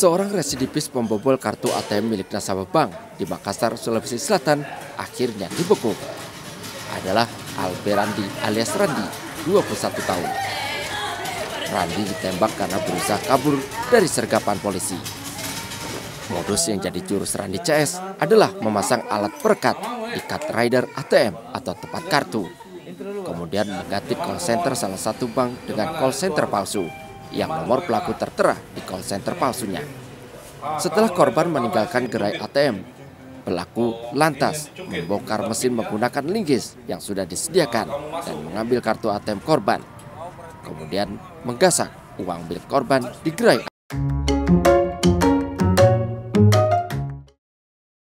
Seorang residivis pembobol kartu ATM milik nasabah bank di Makassar, Sulawesi Selatan akhirnya dibekuk. Adalah Alberandi alias Randi, 21 tahun. Randi ditembak karena berusaha kabur dari sergapan polisi. Modus yang jadi jurus Randi CS adalah memasang alat perekat di card rider ATM atau tempat kartu. Kemudian mengganti call center salah satu bank dengan call center palsu, yang nomor pelaku tertera di call center palsunya. Setelah korban meninggalkan gerai ATM, pelaku lantas membongkar mesin menggunakan linggis yang sudah disediakan dan mengambil kartu ATM korban. Kemudian menggasak uang milik korban di gerai